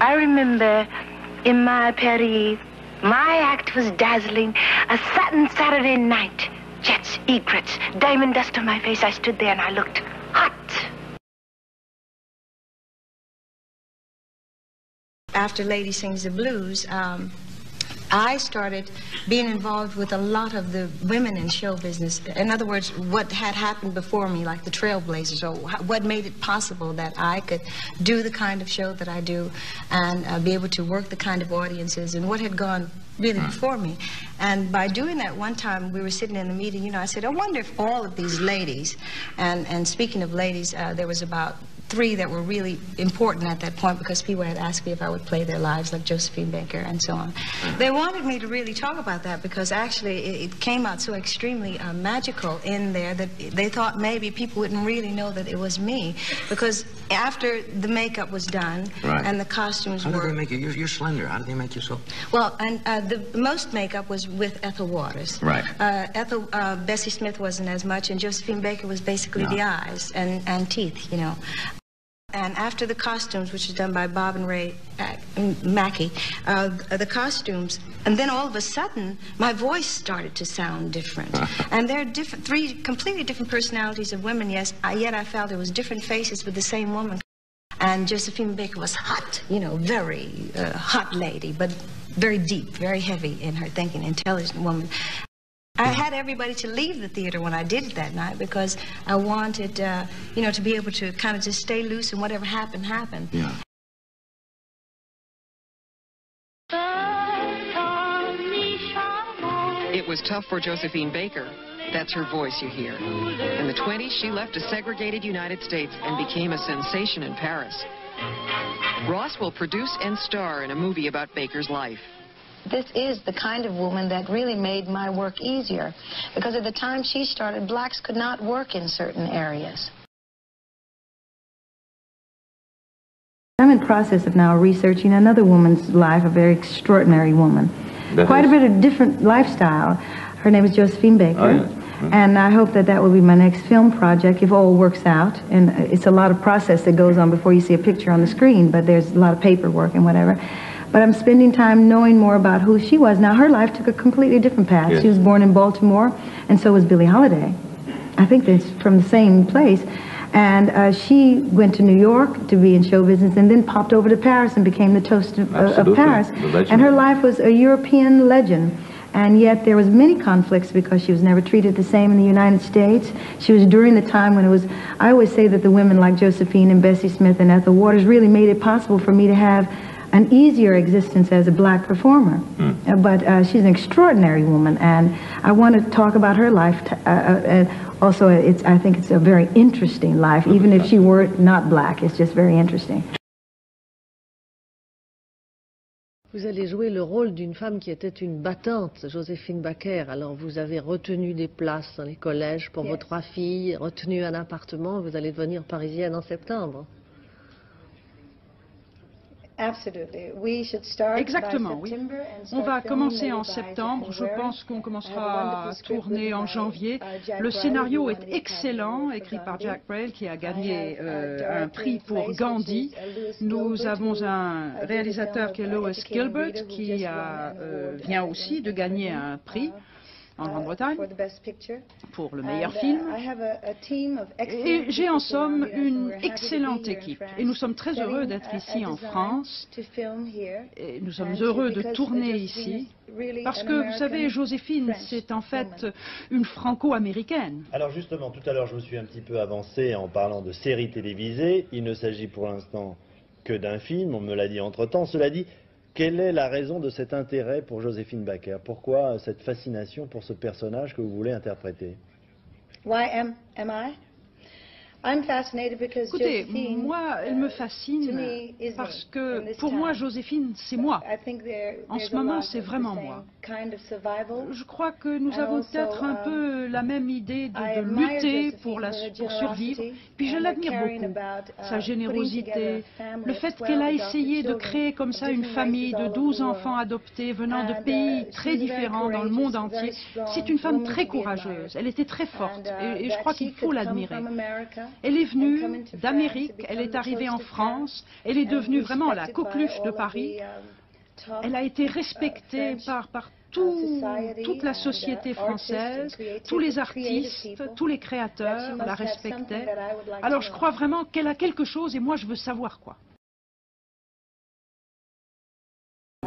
I remember in my Paris, my act was dazzling. A satin Saturday night. Jets, egrets, diamond dust on my face. I stood there and I looked hot. After Lady Sings the Blues, I started being involved with a lot of the women in show business. In other words, what had happened before me, like the trailblazers, or what made it possible that I could do the kind of show that I do and be able to work the kind of audiences and what had gone really before me. And by doing that, one time we were sitting in a meeting, you know, I said, I wonder if all of these ladies, and speaking of ladies, there was about 3 that were really important at that point because people had asked me if I would play their lives, like Josephine Baker and so on. They wanted me to really talk about that because actually it came out so extremely magical in there that they thought maybe people wouldn't really know that it was me, because after the makeup was done and the costumes were... How did they make you? You're slender. How did they make you so? Well, and the most makeup was with Ethel Waters. Right. Bessie Smith wasn't as much, and Josephine Baker was basically the eyes and teeth, you know. And after the costumes, which was done by Bob and Ray Mackey, the costumes, and then all of a sudden, my voice started to sound different. And there are different, 3 completely different personalities of women, yes, yet I felt it was different faces with the same woman. And Josephine Baker was hot, you know, very hot lady, but very deep, very heavy in her thinking, intelligent woman. I had everybody to leave the theater when I did it that night because I wanted, you know, to be able to kind of just stay loose and whatever happened, happened. Yeah. It was tough for Josephine Baker. That's her voice you hear. In the 1920s, she left a segregated United States and became a sensation in Paris. Ross will produce and star in a movie about Baker's life. This is the kind of woman that really made my work easier, because at the time she started, blacks could not work in certain areas. I'm in the process of now researching another woman's life, a very extraordinary woman. Quite a bit of different lifestyle. Her name is Josephine Baker, and I hope that that will be my next film project if all works out. And it's a lot of process that goes on before you see a picture on the screen, but there's a lot of paperwork and whatever. But I'm spending time knowing more about who she was. Now, her life took a completely different path. Yes. She was born in Baltimore, and so was Billie Holiday. I think they're from the same place. And she went to New York to be in show business, and then popped over to Paris and became the toast of Paris. And her life was a European legend. And yet there was many conflicts because she was never treated the same in the United States. She was during the time when it was, I always say that the women like Josephine and Bessie Smith and Ethel Waters really made it possible for me to have an easier existence as a black performer. But she's an extraordinary woman, and I want to talk about her life. Also, I think it's a very interesting life, even if she were not black. It's just very interesting. Vous allez jouer le rôle d'une femme qui était une battante, Josephine Baker. Alors vous avez retenu des places dans les collèges pour vos 3 filles, retenu un appartement. Vous allez devenir parisienne en septembre. Exactement, oui. On va commencer en septembre. Je pense qu'on commencera à tourner en janvier. Le scénario est excellent, écrit par Jack Braille, qui a gagné un prix pour Gandhi. Nous avons un réalisateur qui est Lois Gilbert, qui vient aussi de gagner un prix en Grande-Bretagne pour le meilleur film. Et j'ai en somme une excellente équipe. Et nous sommes très heureux d'être ici en France. Et nous sommes heureux de tourner ici. Parce que, vous savez, Joséphine, c'est en fait une franco-américaine. Alors justement, tout à l'heure, je me suis un petit peu avancé en parlant de séries télévisées. Il ne s'agit pour l'instant que d'un film. On me l'a dit entre-temps. Cela dit, quelle est la raison de cet intérêt pour Josephine Baker? Pourquoi cette fascination pour ce personnage que vous voulez interpréter? Écoutez, moi, elle me fascine parce que, pour moi, Joséphine, c'est moi. En ce moment, c'est vraiment moi. Je crois que nous avons peut-être un peu la même idée de lutter pour survivre. Puis je l'admire beaucoup, sa générosité, le fait qu'elle a essayé de créer comme ça une famille de 12 enfants adoptés venant de pays très différents dans le monde entier. C'est une femme très courageuse, elle était très forte, et je crois qu'il faut l'admirer. Elle est venue d'Amérique, elle est arrivée en France, elle est devenue vraiment la coqueluche de Paris. Elle a été respectée par toute la société française, tous les artistes, tous les créateurs la respectaient. Alors je crois vraiment qu'elle a quelque chose et moi je veux savoir quoi.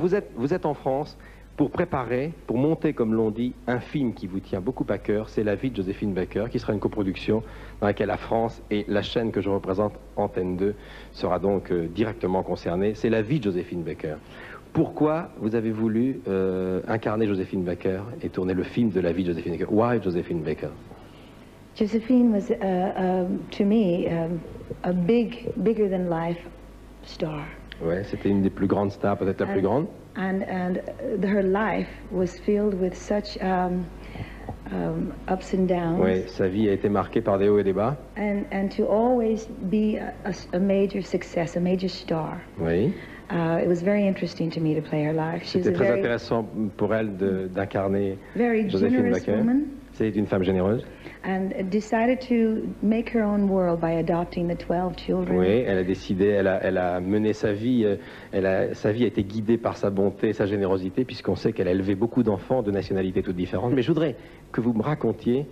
Vous êtes en France pour préparer, pour monter, comme l'on dit, un film qui vous tient beaucoup à cœur. C'est La vie de Josephine Baker, qui sera une coproduction dans laquelle la France et la chaîne que je représente, Antenne 2, sera donc directement concernée. C'est La vie de Josephine Baker. Pourquoi vous avez voulu incarner Josephine Baker et tourner le film de la vie de Josephine Baker? Why Josephine Baker? Josephine was, to me, a bigger than life star. Ouais, c'était une des plus grandes stars, peut-être la plus grande. And her life was filled with such ups and downs. Oui, sa vie a été marquée par des hauts et des bas. And to always be a major success, a major star. Oui. It was very interesting to me to play her life. C'était très intéressant pour elle d'incarner Josephine Baker. C'est une femme généreuse. And decided to make her own world by adopting the 12 children. Oui, elle a décidé, elle a mené sa vie, sa vie a été guidée par sa bonté, sa générosité, puisqu'on sait qu'elle a élevé beaucoup d'enfants de nationalités toutes différentes. Mais je voudrais que vous me racontiez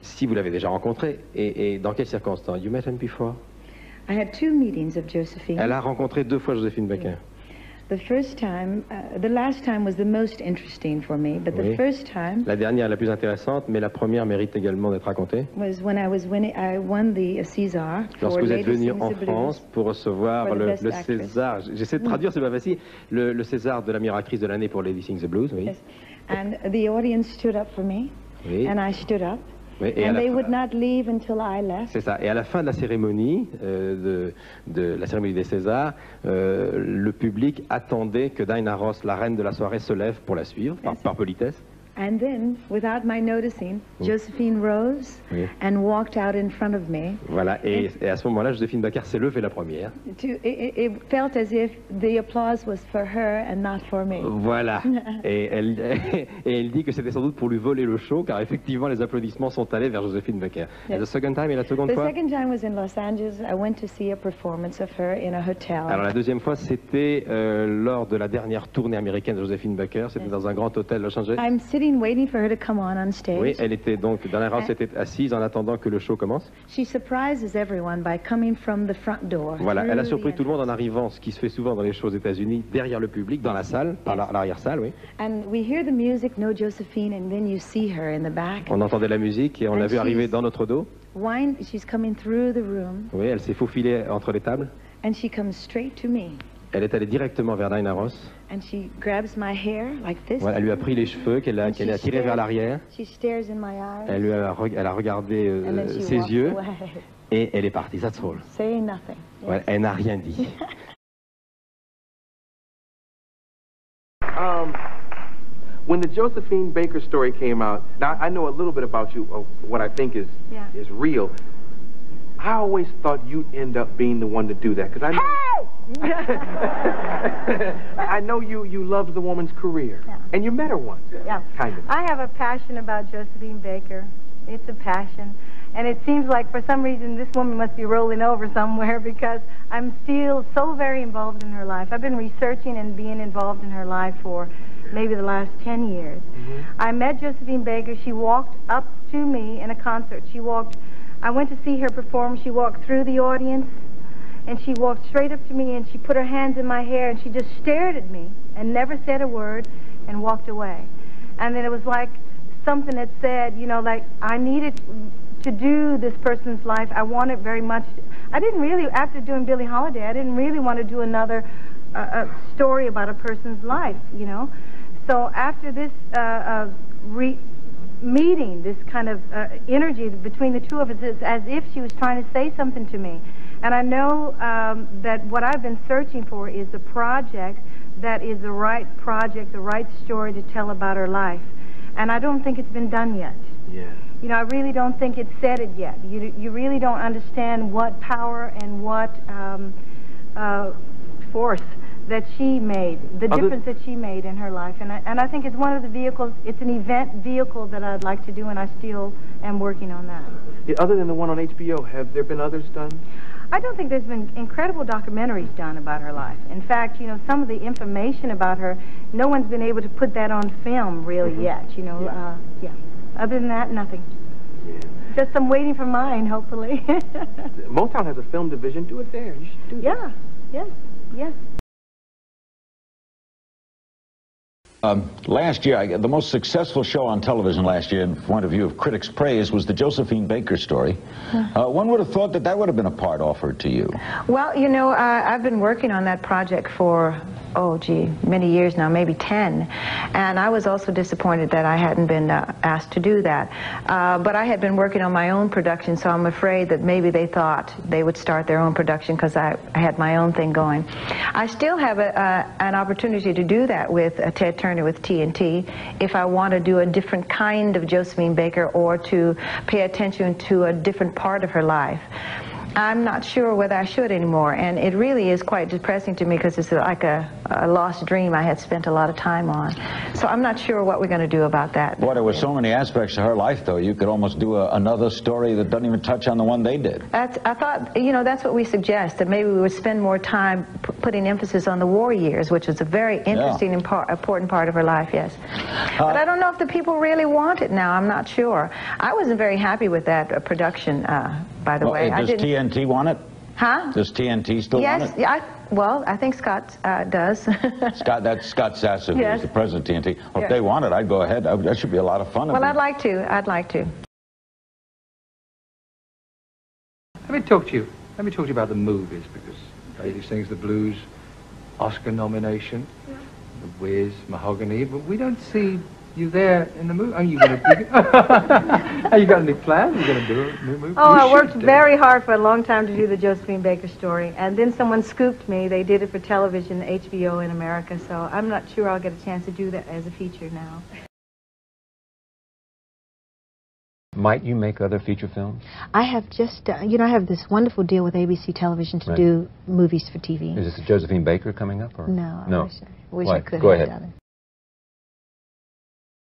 si vous l'avez déjà rencontrée et dans quelles circonstances. You met him before? I had two meetings of Josephine. Elle a rencontré deux fois Josephine Baker. The first time, the last time was the most interesting for me, but the first time. La dernière, la plus intéressante, mais la première mérite également d'être racontée. Was when I won the César. Lorsque vous êtes venu en France pour recevoir le César, j'essaie de traduire, c'est pas facile, le César de la meilleure actrice de l'année pour Lady Sing the Blues, oui. Yes. And the audience stood up for me, oui. And I stood up. Oui, and they would not leave until I left. C'est ça. Et à la fin de la cérémonie, de la cérémonie des Césars, le public attendait que Diana Ross, la reine de la soirée, se lève pour la suivre, par politesse. And then, without my noticing, Josephine rose and walked out in front of me. Voilà. Et à ce moment-là, Josephine Baker s'est levée la première. It felt as if the applause was for her and not for me. Voilà. et elle dit que c'était sans doute pour lui voler le show, car effectivement, les applaudissements sont allés vers Josephine Baker. Yes. La seconde fois. The second time was in Los Angeles. I went to see a performance of her in a hotel. Alors la deuxième fois, c'était lors de la dernière tournée américaine de Josephine Baker. C'était dans un grand hôtel Los Angeles. Waiting for her to come on stage. Oui, elle était donc dans la rance, était assise en attendant que le show commence. She surprises everyone by coming from the front door. Voilà, elle a surpris tout le monde en arrivant, ce qui se fait souvent dans les shows aux États-Unis, derrière le public, dans la salle, par l'arrière-salle, oui. And we hear the music, no Josephine, and then you see her in the back. On entendait la musique et on l'a vue arriver dans notre dos. She's coming through the room. Oui, elle s'est faufilée entre les tables. And she comes straight to me. Elle est allée directement vers Diana Ross. And she grabs my hair like this. Voilà, elle lui a pris les cheveux qu'elle a tirés vers l'arrière. Elle a regardé ses yeux et elle est partie. That's all. Say nothing. Voilà, elle n'a rien dit. When the Josephine Baker story came out, now I know a little bit about you, of what I think is real. I always thought you'd end up being the one to do that, because I know, I know you loved the woman's career, and you met her once. Yeah, kind of. I have a passion about Josephine Baker. It's a passion, and it seems like for some reason this woman must be rolling over somewhere, because I'm still so very involved in her life. I've been researching and being involved in her life for maybe the last 10 years. I met Josephine Baker. She walked up to me in a concert. I went to see her perform. She walked through the audience, and she walked straight up to me, and she put her hands in my hair, and she just stared at me and never said a word and walked away. And then it was like something that said, you know, like, I needed to do this person's life. I wanted very much. I didn't really, after doing Billie Holiday, I didn't really want to do another story about a person's life, you know. So after this meeting, this kind of energy between the two of us, is as if she was trying to say something to me. And I know that what I've been searching for is the project that is the right project, the right story to tell about her life. And I don't think it's been done yet. Yeah. You know, I really don't think it's said it yet. You really don't understand what power and what force that she made, the difference that she made in her life. And I think it's one of the vehicles, it's an event vehicle that I'd like to do, and I still am working on that. Yeah, other than the one on HBO, have there been others done? I don't think there's been incredible documentaries done about her life. In fact, you know, some of the information about her, no one's been able to put that on film really yet, you know. Yeah. Other than that, nothing. Yeah. Just I'm waiting for mine, hopefully. Motown has a film division. Do it there. You should do it. Yeah. Yes. Yes. Last year, the most successful show on television last year, in point of view of critics' praise, was the Josephine Baker story. One would have thought that that would have been a part offered to you. Well, you know, I've been working on that project for, oh, gee, many years now, maybe 10. And I was also disappointed that I hadn't been asked to do that. But I had been working on my own production, so I'm afraid that maybe they thought they would start their own production because I had my own thing going. I still have an opportunity to do that with Ted Turner. With TNT, if I want to do a different kind of Josephine Baker or to pay attention to a different part of her life. I'm not sure whether I should anymore, and it really is quite depressing to me because it's like a lost dream I had spent a lot of time on. So I'm not sure what we're going to do about that. Boy, there were so many aspects of her life, though. You could almost do another story that doesn't even touch on the one they did. I thought, you know, that's what we suggest, that maybe we would spend more time putting emphasis on the war years, which was a very interesting and important part of her life, yes. But I don't know if the people really want it now. I'm not sure. I wasn't very happy with that production, by the way. I didn't. Does TNT want it? Huh? Does TNT still want it? Yes. Well, I think Scott does. Scott, that's Scott Sassa, who's the president of TNT. Well, if they want it, I'd go ahead. That should be a lot of fun. Well, I'd like to. I'd like to. Let me talk to you. Let me talk to you about the movies, because Lady Sings the Blues, Oscar nomination, The Wiz, Mahogany, but we don't see you there in the movie. Are you going to? Are you got any plans? Are you going to do a new movie? Oh, I worked very hard for a long time to do the Josephine Baker story, and then someone scooped me. They did it for television, HBO in America. So I'm not sure I'll get a chance to do that as a feature now. Might you make other feature films? I have just, you know, I have this wonderful deal with ABC Television to do movies for TV. Is this the Josephine Baker coming up? Or? No. I wish I could have done it.